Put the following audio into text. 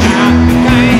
Go.